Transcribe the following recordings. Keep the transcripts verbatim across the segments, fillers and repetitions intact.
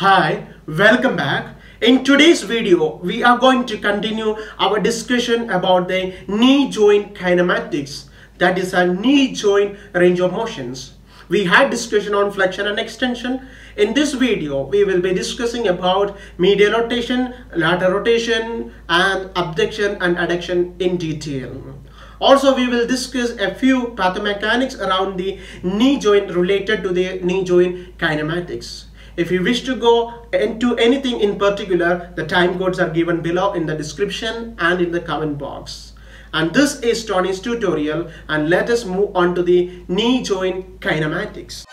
Hi, welcome back. In today's video, we are going to continue our discussion about the knee joint kinematics, that is a knee joint range of motions. We had discussion on flexion and extension. In this video, we will be discussing about medial rotation, lateral rotation, and abduction and adduction in detail. Also, we will discuss a few pathomechanics around the knee joint related to the knee joint kinematics. If you wish to go into anything in particular, the time codes are given below in the description and in the comment box. And this is Tony's Tutorial, and let us move on to the knee joint kinematics.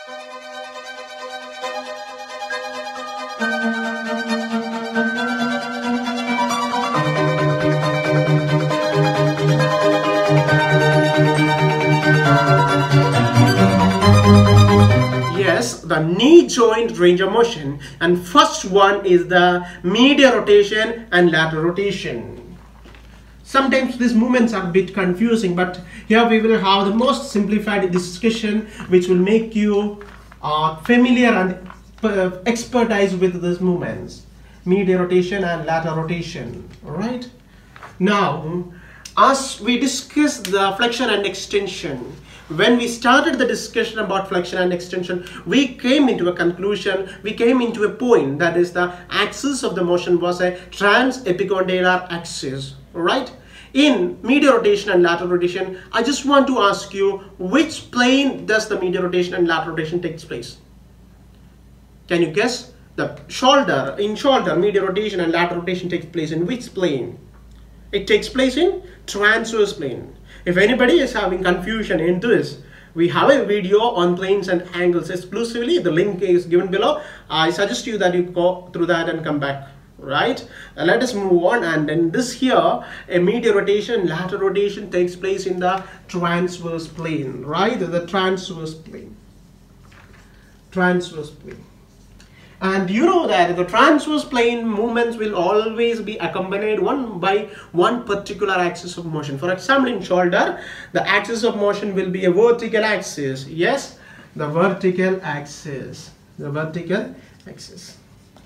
The knee joint range of motion, and first one is the medial rotation and lateral rotation. Sometimes these movements are a bit confusing, but here we will have the most simplified discussion which will make you uh, familiar and uh, expertise with these movements, medial rotation and lateral rotation. All right, now as we discuss the flexion and extension, when we started the discussion about flexion and extension, we came into a conclusion, we came into a point, that is the axis of the motion was a trans-epicondylar axis, right? In medial rotation and lateral rotation, I just want to ask you, which plane does the medial rotation and lateral rotation takes place? Can you guess? The shoulder, in shoulder, medial rotation and lateral rotation takes place in which plane? It takes place in transverse plane. If anybody is having confusion in this, we have a video on planes and angles exclusively. The link is given below. I suggest you that you go through that and come back, right? Now let us move on, and in this here, a medial rotation, lateral rotation takes place in the transverse plane, right? The transverse plane. Transverse plane. And you know that the transverse plane movements will always be accompanied one by one particular axis of motion. For example, in shoulder, the axis of motion will be a vertical axis. Yes, the vertical axis. The vertical axis.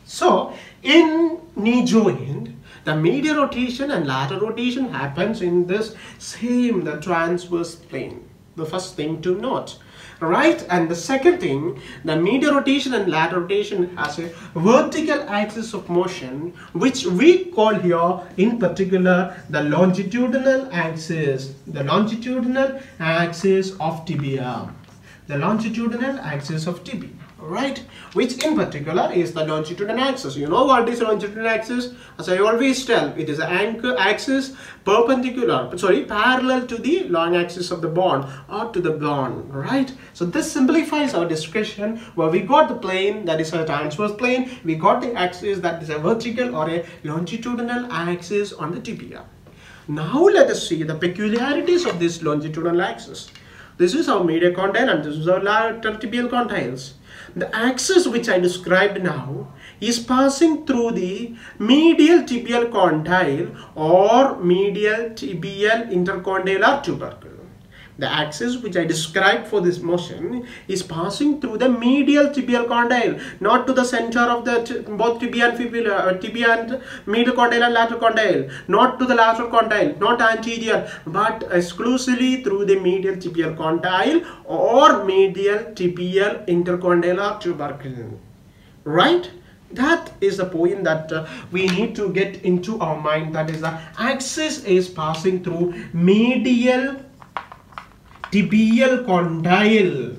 So, in knee joint, the medial rotation and lateral rotation happens in this same, the transverse plane. The first thing to note. Right, and the second thing, the medial rotation and lateral rotation has a vertical axis of motion, which we call here in particular the longitudinal axis, the longitudinal axis of tibia, the longitudinal axis of tibia, right, which in particular is the longitudinal axis. You know what is the longitudinal axis? As I always tell, it is the anchor axis perpendicular, sorry, parallel to the long axis of the bone or to the bone, right? So this simplifies our discussion, where we got the plane, that is a transverse plane, we got the axis, that is a vertical or a longitudinal axis on the tibia. Now let us see the peculiarities of this longitudinal axis. This is our medial condyle and this is our lateral tibial condyles. The axis which I described now is passing through the medial tibial condyle or medial tibial intercondylar tubercle. The axis which I described for this motion is passing through the medial tibial condyle, not to the center of the both tibia and fibula, tibia and medial condyle and lateral condyle, not to the lateral condyle, not anterior, but exclusively through the medial tibial condyle or medial tibial intercondylar tubercle, right? That is the point that uh, we need to get into our mind, that is the axis is passing through medial tibial condyle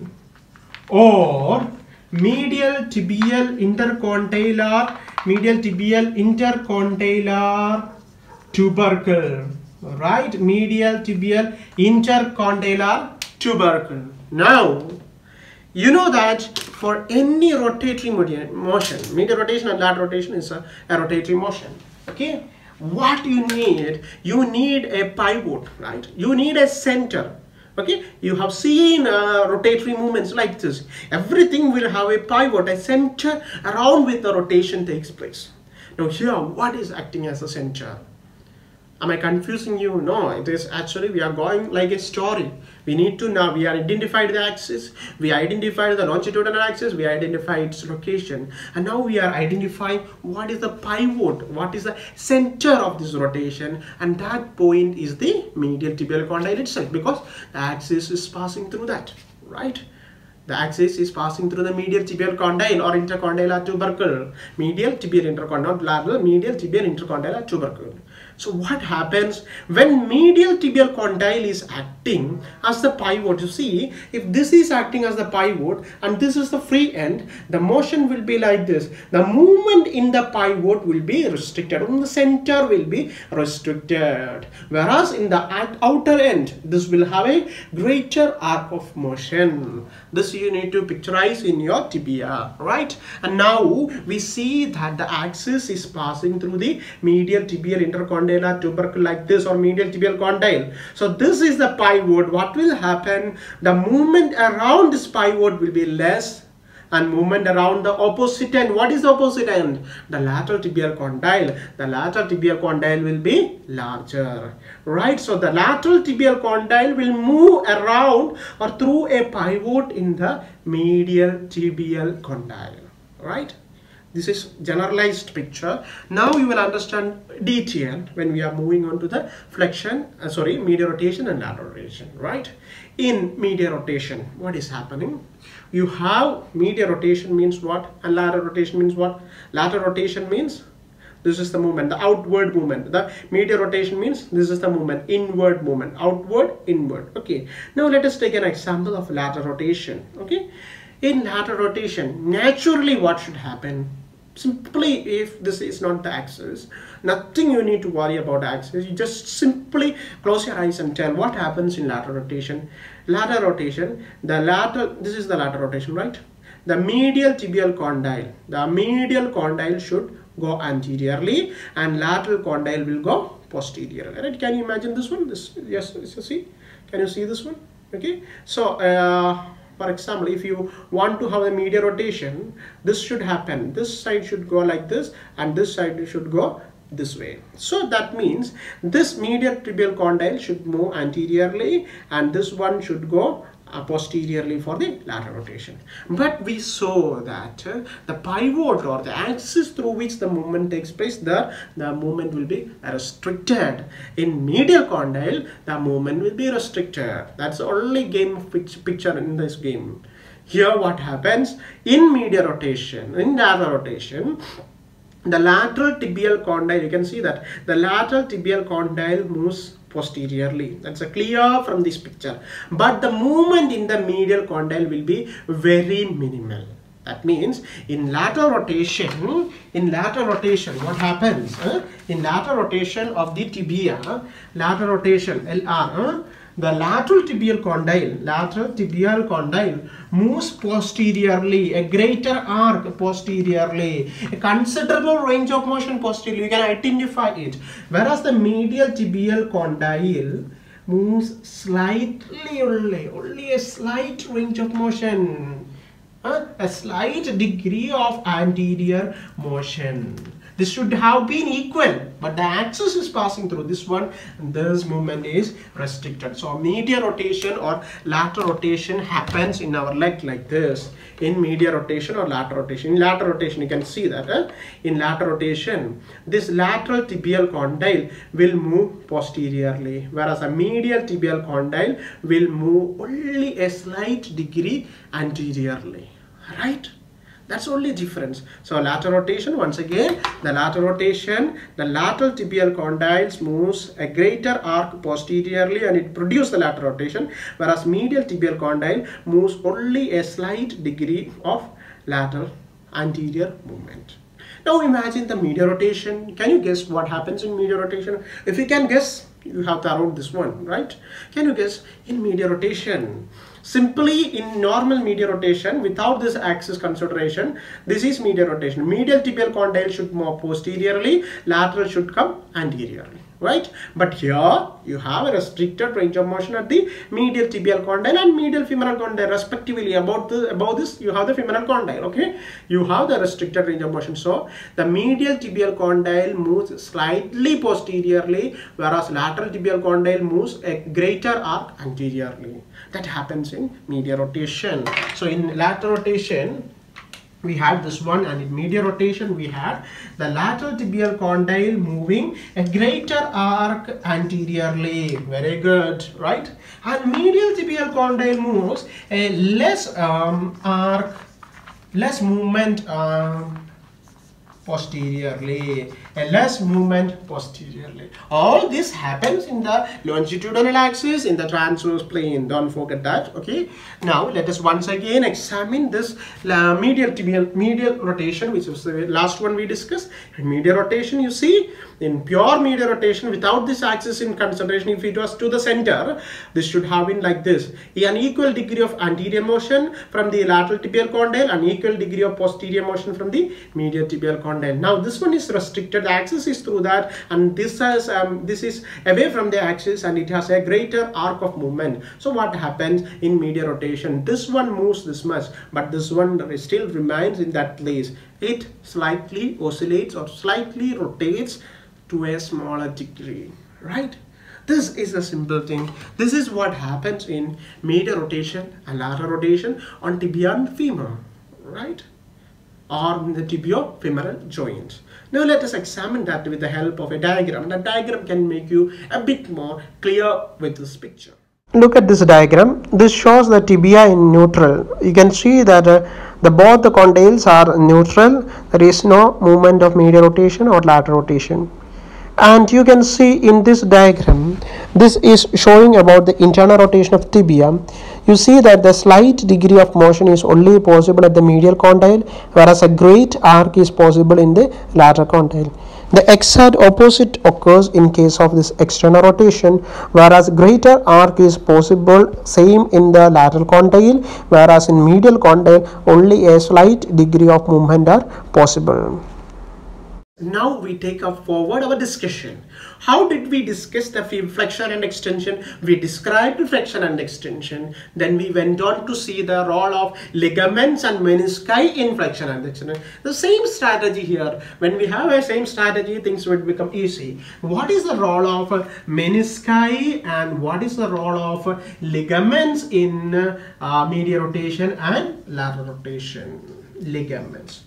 or medial tibial intercondylar, medial tibial intercondylar tubercle, right? Medial tibial intercondylar tubercle. Now, you know that for any rotatory motion, medial rotation and lateral rotation is a, a rotatory motion, okay? What you need? You need a pivot, right? You need a center. Okay, you have seen uh, rotatory movements like this. Everything will have a pivot, a center around which the rotation takes place. Now here, what is acting as a center? Am I confusing you? No, it is actually we are going like a story. We need to know, we identified the axis, we identified the longitudinal axis, we identified its location, and now we are identifying what is the pivot, what is the center of this rotation, and that point is the medial tibial condyle itself, because the axis is passing through that, right? The axis is passing through the medial tibial condyle or intercondylar tubercle. Medial tibial intercondylar, not lateral, medial tibial intercondylar tubercle. So what happens when medial tibial condyle is acting as the pivot? You see, if this is acting as the pivot and this is the free end, the motion will be like this. The movement in the pivot will be restricted, and the center will be restricted. Whereas in the outer end, this will have a greater arc of motion. This you need to picturize in your tibia, right? And now we see that the axis is passing through the medial tibial intercondylar tubercle like this, or medial tibial condyle. So this is the pivot. What will happen? The movement around this pivot will be less, and movement around the opposite end. What is the opposite end? The lateral tibial condyle. The lateral tibial condyle will be larger, right? So the lateral tibial condyle will move around or through a pivot in the medial tibial condyle, right? This is generalized picture. Now you will understand detail when we are moving on to the flexion, uh, sorry, medial rotation and lateral rotation, right? In medial rotation, what is happening? You have medial rotation means what? And lateral rotation means what? Lateral rotation means this is the movement, the outward movement. The medial rotation means this is the movement, inward movement, outward, inward. Okay, now let us take an example of lateral rotation, okay? In lateral rotation, naturally what should happen? Simply, if this is not the axis, nothing you need to worry about axis. You just simply close your eyes and tell what happens in lateral rotation. Lateral rotation, the lateral, this is the lateral rotation, right? The medial tibial condyle, the medial condyle should go anteriorly and lateral condyle will go posteriorly, right? Can you imagine this one? This, yes, you see? Can you see this one? Okay, so uh, for example, if you want to have a medial rotation, this should happen. This side should go like this and this side should go this way. So that means this medial tibial condyle should move anteriorly and this one should go Uh, posteriorly for the lateral rotation. But we saw that uh, the pivot or the axis through which the movement takes place, the, the movement will be restricted. In medial condyle, the movement will be restricted. That's the only game of pitch, picture in this game. Here what happens in medial rotation, in lateral rotation, the lateral tibial condyle, you can see that the lateral tibial condyle moves posteriorly. That's a clear from this picture. But the movement in the medial condyle will be very minimal. That means in lateral rotation, in lateral rotation, what happens? Huh? In lateral rotation of the tibia, huh? lateral rotation, L R, huh? the lateral tibial condyle, lateral tibial condyle moves posteriorly, a greater arc posteriorly, a considerable range of motion posteriorly, you can identify it. Whereas the medial tibial condyle moves slightly, only, only a slight range of motion, uh, a slight degree of anterior motion. This should have been equal, but the axis is passing through this one and this movement is restricted. So medial rotation or lateral rotation happens in our leg like this. In medial rotation or lateral rotation, in lateral rotation you can see that eh? in lateral rotation, this lateral tibial condyle will move posteriorly, whereas a medial tibial condyle will move only a slight degree anteriorly, right? That's only difference. So lateral rotation, once again, the lateral rotation, the lateral tibial condyles moves a greater arc posteriorly and it produces the lateral rotation, whereas medial tibial condyle moves only a slight degree of lateral anterior movement. Now imagine the medial rotation. Can you guess what happens in medial rotation? If you can guess, you have to around this one, right? Can you guess in medial rotation? Simply in normal medial rotation, without this axis consideration, this is medial rotation. Medial tibial condyle should move posteriorly, lateral should come anteriorly, right? But here you have a restricted range of motion at the medial tibial condyle and medial femoral condyle respectively. About the above this you have the femoral condyle, okay? You have the restricted range of motion. So the medial tibial condyle moves slightly posteriorly, whereas lateral tibial condyle moves a greater arc anteriorly. That happens in medial rotation. So in lateral rotation we had this one, and in medial rotation we had the lateral tibial condyle moving a greater arc anteriorly. Very good, right? And medial tibial condyle moves a less um, arc, less movement um, posteriorly, a less movement posteriorly. All this happens in the longitudinal axis, in the transverse plane. Don't forget that, okay? Now let us once again examine this uh, medial tibial medial rotation, which was the last one we discussed. In medial rotation, you see, in pure medial rotation without this axis in consideration, if it was to the center, this should have been like this: an equal degree of anterior motion from the lateral tibial condyle, an equal degree of posterior motion from the medial tibial condyle. Now this one is restricted, the axis is through that, and this has um, this is away from the axis, and it has a greater arc of movement. So what happens in medial rotation? This one moves this much, but this one still remains in that place. It slightly oscillates or slightly rotates to a smaller degree, right? This is a simple thing. This is what happens in medial rotation and lateral rotation on tibia and femur, right? Or in the tibiofemoral joint. Now let us examine that with the help of a diagram. The diagram can make you a bit more clear with this picture. Look at this diagram. This shows the tibia in neutral. You can see that uh, the both the condyles are neutral. There is no movement of medial rotation or lateral rotation. And you can see in this diagram, this is showing about the internal rotation of tibia. You see that the slight degree of motion is only possible at the medial condyle, whereas a great arc is possible in the lateral condyle. The exact opposite occurs in case of this external rotation, whereas greater arc is possible same in the lateral condyle, whereas in medial condyle only a slight degree of movement are possible. Now we take up forward our discussion. How did we discuss the flexion and extension? We described flexion and extension. Then we went on to see the role of ligaments and menisci in flexion and extension. The same strategy here. When we have a same strategy, things would become easy. What is the role of menisci and what is the role of ligaments in uh, medial rotation and lateral rotation? Ligaments.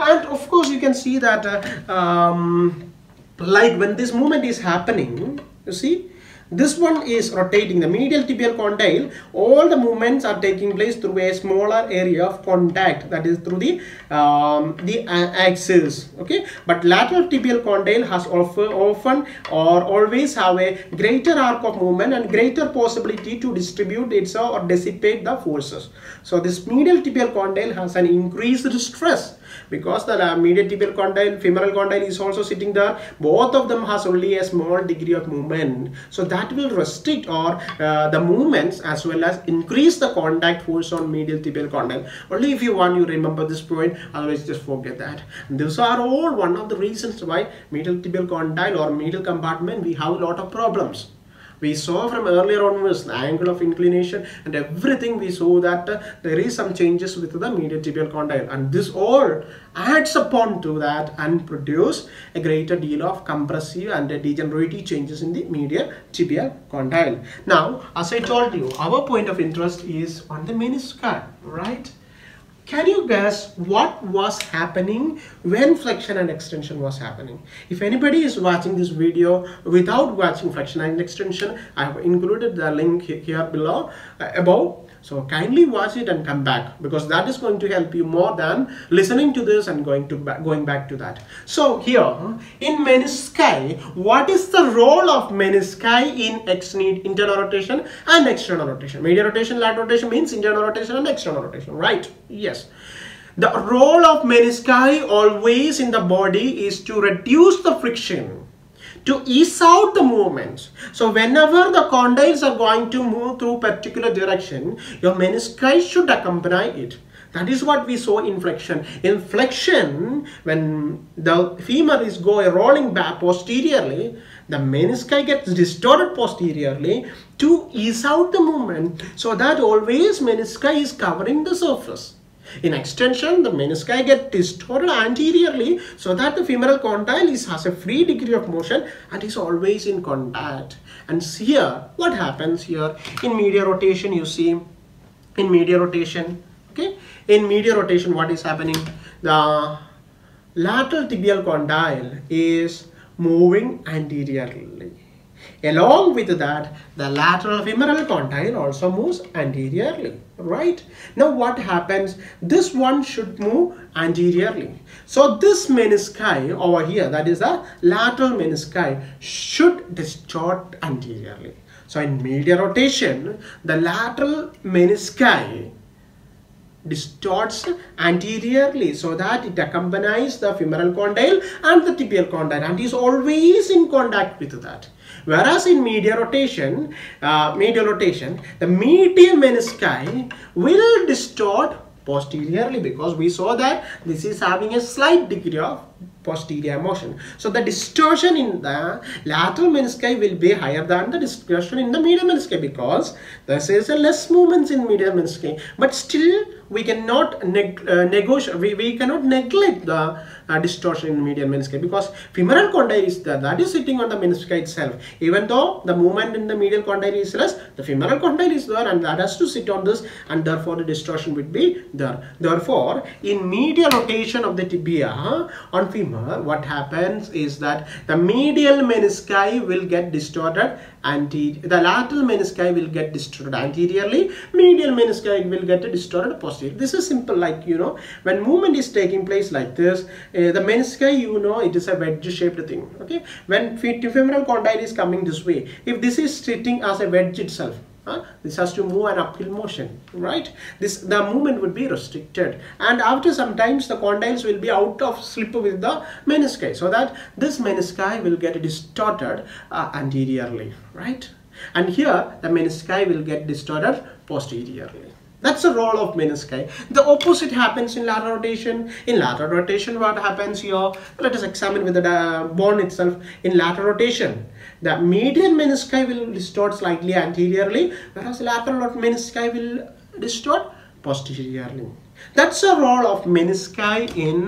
And of course you can see that uh, um, like when this movement is happening, you see this one is rotating the medial tibial condyle. All the movements are taking place through a smaller area of contact, that is through the um, the axis, okay? But lateral tibial condyle has often, often or always have a greater arc of movement and greater possibility to distribute itself or dissipate the forces. So this medial tibial condyle has an increased stress, because the medial tibial condyle, femoral condyle is also sitting there. Both of them has only a small degree of movement, so that will restrict or uh, the movements as well as increase the contact force on medial tibial condyle. Only if you want you remember this point, otherwise just forget that. And these are all one of the reasons why medial tibial condyle or medial compartment we have a lot of problems. We saw from earlier onwards the angle of inclination and everything. We saw that uh, there is some changes with the medial tibial condyle, and this all adds upon to that and produce a greater deal of compressive and uh, degenerative changes in the medial tibial condyle. Now, as I told you, our point of interest is on the menisci, right? Can you guess what was happening when flexion and extension was happening? If anybody is watching this video without watching flexion and extension, I have included the link here below, uh, above. So kindly watch it and come back, because that is going to help you more than listening to this and going to ba going back to that. So here in menisci, what is the role of menisci in ex internal rotation and external rotation? Medial rotation, lateral rotation means internal rotation and external rotation, right? Yes. The role of menisci always in the body is to reduce the friction, to ease out the movements. So whenever the condyles are going to move through particular direction, your menisci should accompany it. That is what we saw in flexion. In flexion, when the femur is going rolling back posteriorly, the menisci gets distorted posteriorly to ease out the movement, so that always menisci is covering the surface. In extension, the menisci get distorted anteriorly so that the femoral condyle is, has a free degree of motion and is always in contact. And here, what happens here? In medial rotation, you see, in medial rotation, okay? In medial rotation, what is happening? The lateral tibial condyle is moving anteriorly. Along with that, the lateral femoral condyle also moves anteriorly, right? Now what happens? This one should move anteriorly. So this menisci over here, that is the lateral menisci, should distort anteriorly. So in medial rotation, the lateral menisci distorts anteriorly so that it accompanies the femoral condyle and the tibial condyle and is always in contact with that. Whereas in medial rotation, uh, medial rotation, the medial menisci will distort posteriorly, because we saw that this is having a slight degree of posterior motion. So the distortion in the lateral menisci will be higher than the distortion in the medial menisci, because there is a less movements in medial menisci. But still, we cannot neg uh, negotiate. We, we cannot neglect the uh, distortion in medial menisci, because femoral condyle is there, that is sitting on the menisci itself. Even though the movement in the medial condyle is less, the femoral condyle is there, and that has to sit on this, and therefore the distortion would be there. Therefore, in medial rotation of the tibia huh, on femur, what happens is that the medial menisci will get distorted anteriorly, the lateral menisci will get distorted anteriorly, medial menisci will get distorted posteriorly. This is simple, like, you know, when movement is taking place like this, uh, the menisci, you know, it is a wedge shaped thing, okay? When femoral condyle is coming this way, if this is sitting as a wedge itself, Uh, this has to move an uphill motion, right? This the movement would be restricted, and after sometimes the condyles will be out of slip with the menisci, so that this menisci will get distorted uh, anteriorly, right? And here the menisci will get distorted posteriorly. That's the role of menisci. The opposite happens in lateral rotation. In lateral rotation, what happens here? Let us examine with the bone itself. In lateral rotation, the medial menisci will distort slightly anteriorly, whereas lateral menisci will distort posteriorly. That's the role of menisci in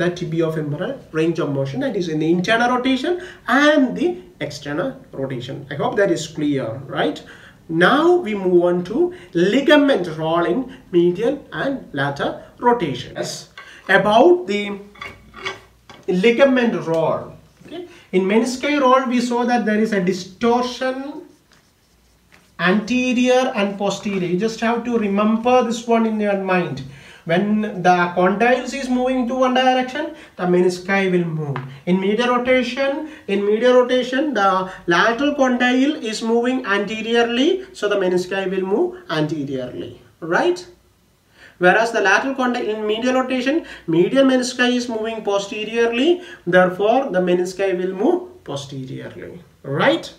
the tibiofemoral range of motion, that is in the internal rotation and the external rotation. I hope that is clear, right? Now we move on to ligament role in medial and lateral rotation. Yes. About the ligament role, okay? In menisci role, we saw that there is a distortion anterior and posterior. You just have to remember this one in your mind. When the condyles is moving to one direction, the menisci will move. In medial rotation, in medial rotation, the lateral condyle is moving anteriorly, so the menisci will move anteriorly, right? Whereas the lateral condyle in medial rotation, medial menisci is moving posteriorly, therefore the menisci will move posteriorly, right?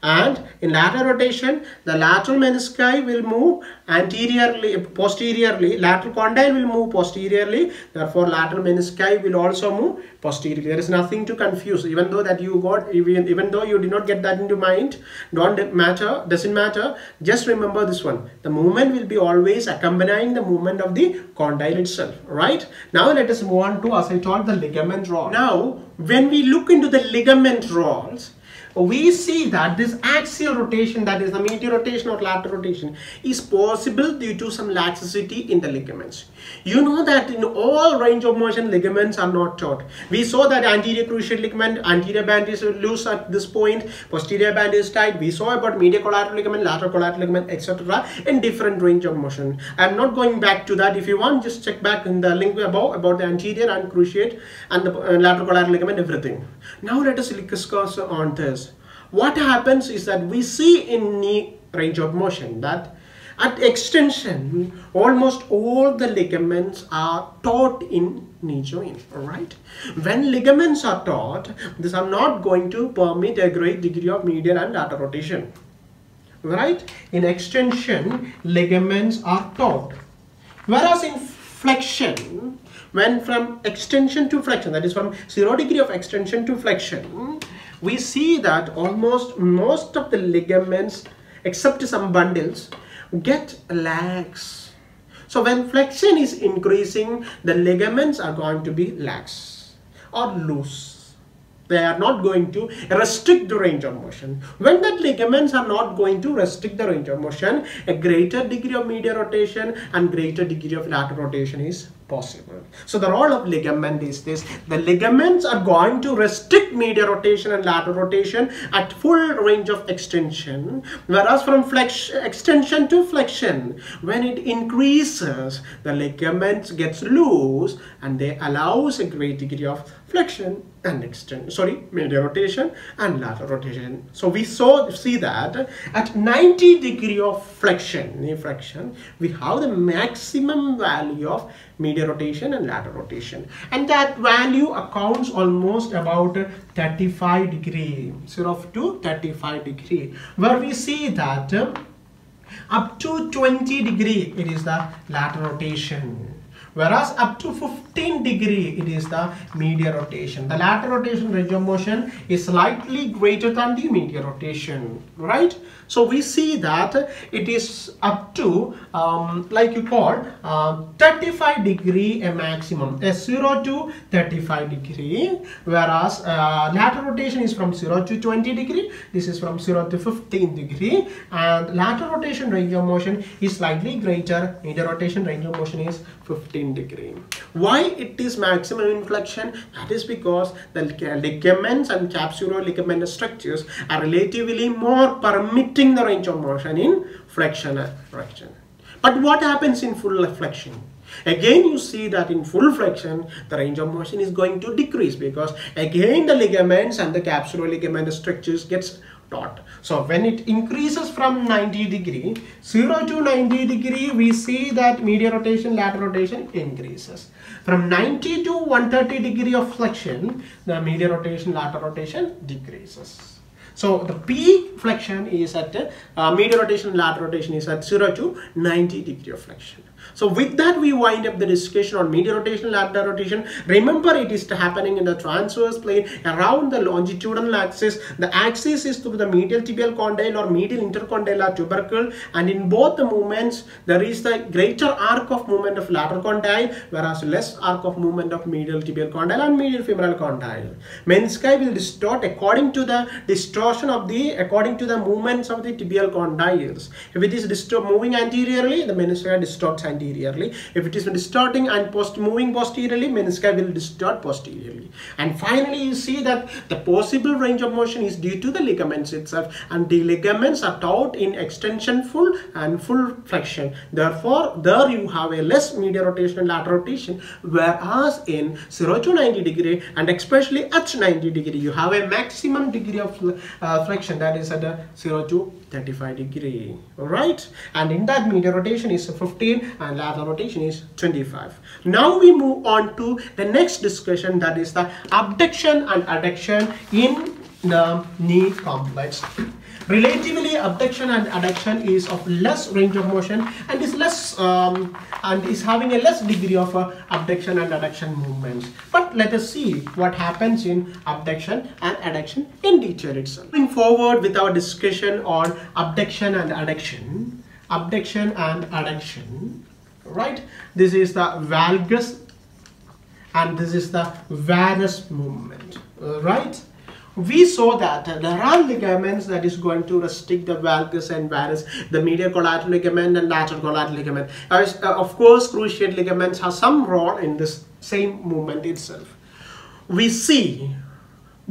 And in lateral rotation, the lateral menisci will move anteriorly, posteriorly, lateral condyle will move posteriorly, therefore lateral menisci will also move posteriorly. There is nothing to confuse, even though that you got, even, even though you did not get that into mind, don't matter, doesn't matter, just remember this one. The movement will be always accompanying the movement of the condyle itself, right? Now let us move on to, as I told, the ligament role. Now, when we look into the ligament roles, we see that this axial rotation, that is the medial rotation or lateral rotation, is possible due to some laxity in the ligaments. You know that in all range of motion, ligaments are not taut. We saw that anterior cruciate ligament, anterior band is loose at this point, posterior band is tight. We saw about medial collateral ligament, lateral collateral ligament, et cetera in different range of motion. I am not going back to that. If you want, just check back in the link above about the anterior and cruciate and the lateral collateral ligament, everything. Now let us discuss on this. What happens is that we see in knee range of motion that at extension, almost all the ligaments are taut in knee joint, alright? When ligaments are taut, these are not going to permit a great degree of medial and lateral rotation, right? In extension, ligaments are taut. Whereas in flexion, when from extension to flexion, that is from zero degree of extension to flexion, we see that almost most of the ligaments, except some bundles, get lax. So when flexion is increasing, the ligaments are going to be lax or loose. They are not going to restrict the range of motion. When the ligaments are not going to restrict the range of motion, a greater degree of medial rotation and greater degree of lateral rotation is possible. So the role of ligament is this: the ligaments are going to restrict medial rotation and lateral rotation at full range of extension, whereas from flexion extension to flexion, when it increases, the ligaments gets loose and they allows a great degree of flexion and extension, sorry, medial rotation and lateral rotation. So we saw see that at ninety degree of flexion, knee flexion, we have the maximum value of medial rotation and lateral rotation, and that value accounts almost about thirty-five degree, zero to thirty-five degree, where we see that up to twenty degree it is the lateral rotation, whereas up to fifteen degree it is the medial rotation. The lateral rotation range of motion is slightly greater than the medial rotation, right? So we see that it is up to um, like you call uh, thirty-five degree a maximum, a zero to thirty-five degree, whereas uh, lateral rotation is from zero to twenty degree, this is from zero to fifteen degree, and lateral rotation range of motion is slightly greater, medial rotation range of motion is fifteen degree. Why it is maximum inflection? That is because the ligaments and capsuloligament structures are relatively more permitting the range of motion in flexion and flexion. But what happens in full flexion? Again you see that in full flexion the range of motion is going to decrease, because again the ligaments and the capsuloligament structures gets taut. So when it increases from ninety degree, zero to ninety degree, we see that medial rotation, lateral rotation increases. From ninety to one hundred thirty degree of flexion, the medial rotation, lateral rotation decreases. So the peak flexion is at uh, medial rotation, lateral rotation is at zero to ninety degree of flexion. So with that we wind up the discussion on medial rotation, lateral rotation. Remember, it is happening in the transverse plane around the longitudinal axis. The axis is through the medial tibial condyle or medial intercondylar tubercle, and in both the movements there is the greater arc of movement of lateral condyle, whereas less arc of movement of medial tibial condyle and medial femoral condyle. Menisci will distort according to the distortion of the according to the movements of the tibial condyles. If it is distort moving anteriorly, the menisci distorts anteriorly. If it is distorting and post moving posteriorly, menisci will distort posteriorly. And finally you see that the possible range of motion is due to the ligaments itself, and the ligaments are taut in extension full and full flexion. Therefore there you have a less medial rotation and lateral rotation, whereas in zero to ninety degree and especially at ninety degree you have a maximum degree of Uh, flexion, that is at a zero to thirty-five degree. All right, and in that medial rotation is fifteen and lateral rotation is twenty-five. Now we move on to the next discussion, that is the abduction and adduction in the knee complex. Relatively, abduction and adduction is of less range of motion and is less um, and is having a less degree of uh, abduction and adduction movements. But let us see what happens in abduction and adduction in detail itself. Moving forward with our discussion on abduction and adduction, abduction and adduction, right? This is the valgus and this is the varus movement, right? We saw that there are ligaments that is going to restrict the valgus and varus, the medial collateral ligament and lateral collateral ligament. As, uh, of course, cruciate ligaments have some role in this same movement itself. We see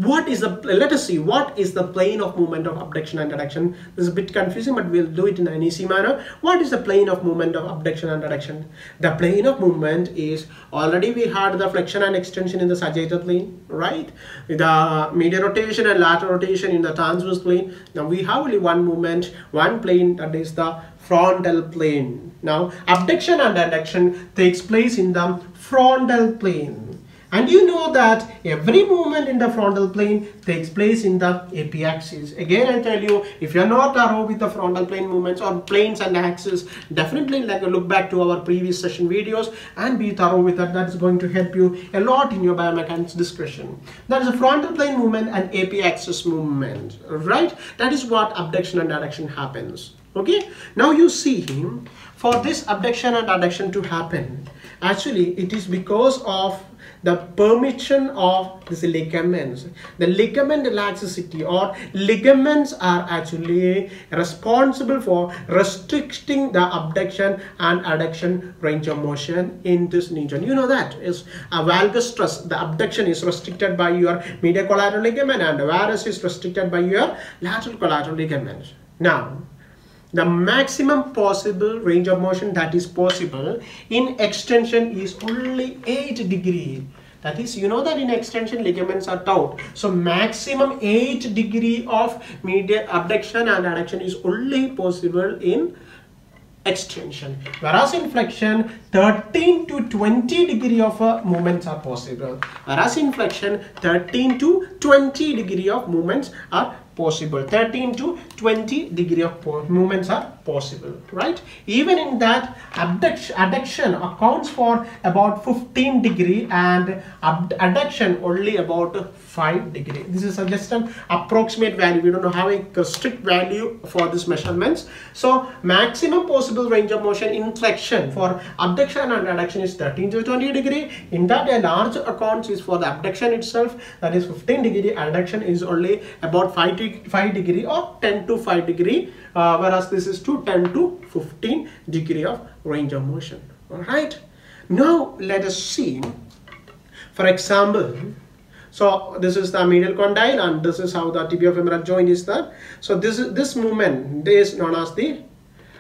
what is the let us see what is the plane of movement of abduction and adduction. This is a bit confusing, but we'll do it in an easy manner. What is the plane of movement of abduction and adduction? The plane of movement is, already we had the flexion and extension in the sagittal plane, right? The medial rotation and lateral rotation in the transverse plane. Now we have only one movement, one plane, that is the frontal plane. Now abduction and adduction takes place in the frontal plane. And you know that every movement in the frontal plane takes place in the epiaxis. Again, I tell you, if you're not arrow with the frontal plane movements or planes and axis, definitely like a look back to our previous session videos and be thorough with that. That's going to help you a lot in your biomechanics discussion. That is a frontal plane movement and epiaxis movement, right? That is what abduction and adduction happens. Okay, now you see him, for this abduction and adduction to happen, actually it is because of the permission of these ligaments. The ligament elasticity or ligaments are actually responsible for restricting the abduction and adduction range of motion in this region. You know that is a valgus stress. The abduction is restricted by your medial collateral ligament and the varus is restricted by your lateral collateral ligament. Now, the maximum possible range of motion that is possible in extension is only eight degrees. That is, you know that in extension ligaments are taut. So maximum eight degree of medial abduction and adduction is only possible in extension. Whereas in flexion, thirteen to twenty degree of uh, movements are possible. Whereas in flexion, thirteen to twenty degree of movements are possible. thirteen to twenty degree of movements are possible, right? Even in that, abduction, adduction accounts for about fifteen degree and adduction only about five degree. This is just an approximate value. We don't know how a strict value for these measurements. So maximum possible range of motion in flexion for abduction and adduction is thirteen to twenty degree. In that, a large account is for the abduction itself, that is fifteen degree. Adduction is only about five to five degree or ten to five degree, uh, whereas this is to ten to fifteen degree of range of motion. All right, now let us see, for example, so this is the medial condyle and this is how the tibiofemoral joint is there. So this is this movement is known as the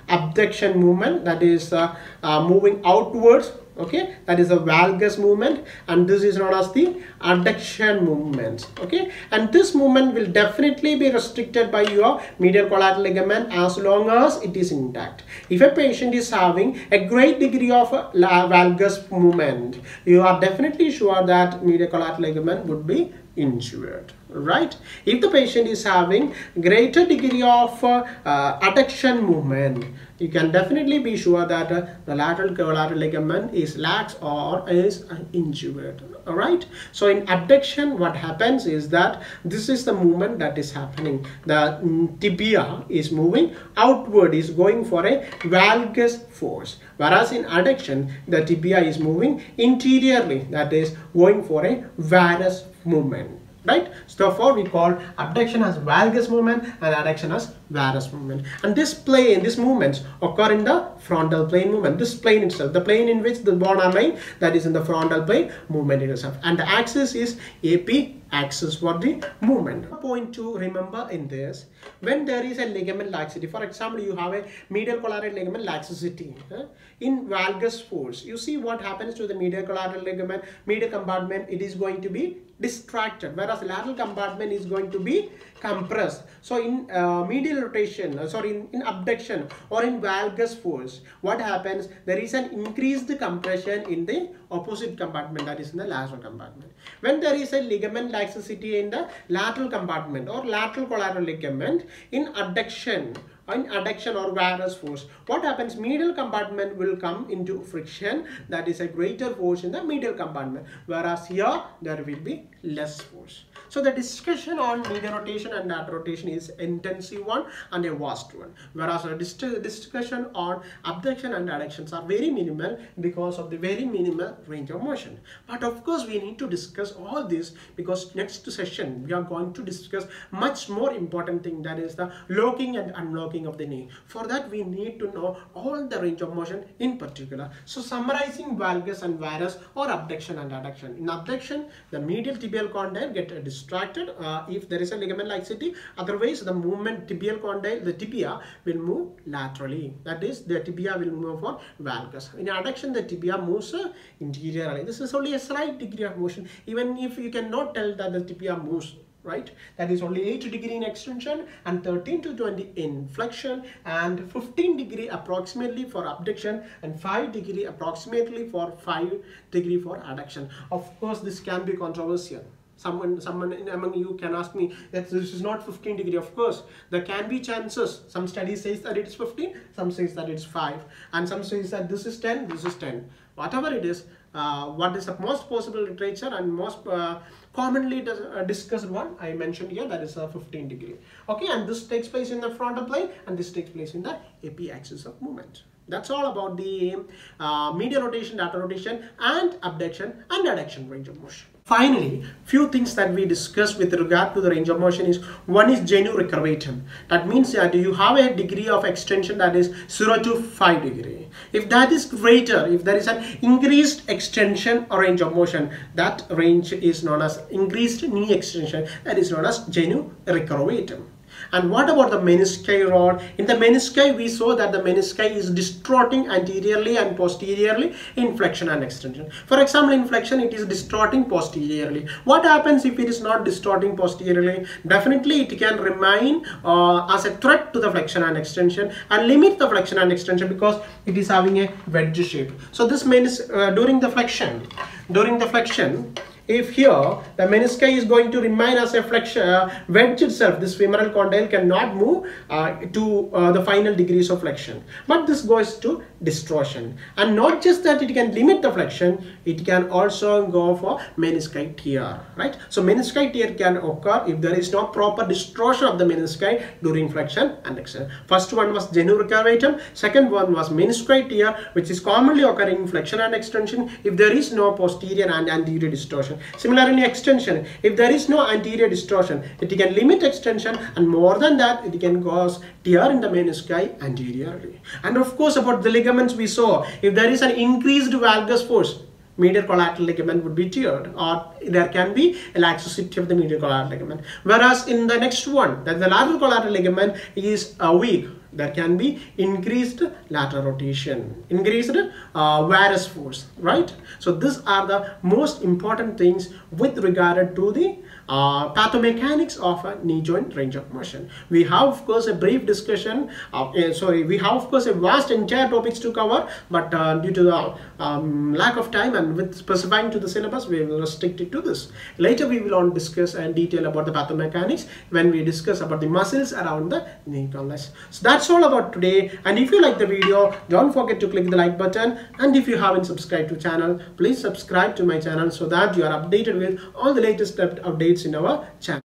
abduction movement, that is uh, uh, moving outwards. Okay, that is a valgus movement, and this is known as the adduction movement. Okay, and this movement will definitely be restricted by your medial collateral ligament as long as it is intact. If a patient is having a great degree of uh, valgus movement, you are definitely sure that medial collateral ligament would be injured, right? If the patient is having greater degree of uh, uh, adduction movement, you can definitely be sure that uh, the lateral collateral ligament is lax or is injured. All right, so in abduction what happens is that this is the movement that is happening. The tibia is moving outward, is going for a valgus force, whereas in adduction the tibia is moving interiorly, that is going for a varus movement, right? So therefore we call abduction as valgus movement and adduction as varus movement. And this plane, these movements occur in the frontal plane movement, this plane itself, the plane in which the bone are lying, that is in the frontal plane movement itself. And the axis is epiaxis for the movement. Point to remember in this, when there is a ligament laxity, for example, you have a medial collateral ligament laxity huh? in valgus force, you see what happens to the medial collateral ligament, medial compartment, it is going to be distracted, whereas lateral compartment is going to be compressed. So in uh, medial rotation, uh, sorry, in, in abduction or in valgus force, what happens? There is an increased compression in the opposite compartment, that is in the lateral compartment. When there is a ligament laxity in the lateral compartment or lateral collateral ligament in abduction, in adduction or varus force, what happens? Medial compartment will come into friction, that is a greater force in the medial compartment, whereas here there will be less force. So the discussion on medial rotation and lateral rotation is intensive one and a vast one, whereas the discussion on abduction and addictions are very minimal because of the very minimal range of motion. But of course we need to discuss all this, because next session we are going to discuss much more important thing, that is the locking and unlocking of the knee. For that we need to know all the range of motion in particular. So summarizing valgus and varus or abduction and adduction. In abduction, the medial tibial condyle get a distracted uh, if there is a ligament laxity, otherwise the movement tibial condyle, the tibia will move laterally, that is the tibia will move for valgus. In adduction the tibia moves uh, interiorly. This is only a slight degree of motion, even if you cannot tell that the tibia moves, right? That is only eight degree in extension and thirteen to twenty in flexion and fifteen degree approximately for abduction and five degree approximately for five degree for adduction. Of course, this can be controversial. Someone, someone among you can ask me that this is not fifteen degree. Of course, there can be chances. Some studies says that it's fifteen, some says that it's five, and some says that this is ten, this is ten. Whatever it is, uh, what is the most possible literature and most uh, commonly dis uh, discussed one I mentioned here, that is a fifteen degree. Okay, and this takes place in the frontal plane, and this takes place in the A P axis of movement. That's all about the uh, medial rotation, lateral rotation, and abduction and adduction range of motion. Finally, few things that we discussed with regard to the range of motion is, one is Genu Recurvatum. That means that you have a degree of extension that is zero to five degree. If that is greater, if there is an increased extension or range of motion, that range is known as increased knee extension, that is known as Genu Recurvatum. And what about the menisci rod? In the menisci, we saw that the menisci is distorting anteriorly and posteriorly in flexion and extension. For example, in flexion, it is distorting posteriorly. What happens if it is not distorting posteriorly? Definitely, it can remain uh, as a threat to the flexion and extension and limit the flexion and extension because it is having a wedge shape. So this means uh, during the flexion, during the flexion, if here the menisci is going to remain as a flexion uh, wedge itself, this femoral condyle cannot move uh, to uh, the final degrees of flexion. But this goes to distortion, and not just that it can limit the flexion, it can also go for menisci tear, right? So menisci tear can occur if there is no proper distortion of the menisci during flexion and extension. First one was Genu Recurvatum, second one was menisci tear, which is commonly occurring in flexion and extension if there is no posterior and anterior distortion. Similarly, extension, if there is no anterior distortion, it can limit extension, and more than that, it can cause tear in the menisci anteriorly. And of course, about the ligaments, we saw if there is an increased valgus force, medial collateral ligament would be teared, or there can be a laxity of the medial collateral ligament. Whereas in the next one, that the lateral collateral ligament is uh, weak, there can be increased lateral rotation, increased uh, varus force, right? So these are the most important things with regard to the uh, pathomechanics of a knee joint range of motion. We have of course a brief discussion, uh, uh, sorry, we have of course a vast entire topics to cover, but uh, due to the um, lack of time and with specifying to the syllabus, we will restrict it to this. Later we will all discuss in detail about the pathomechanics when we discuss about the muscles around the knee condylus. So that's all about today, and if you like the video, don't forget to click the like button, and if you haven't subscribed to the channel, please subscribe to my channel so that you are updated with all the latest updates in our channel.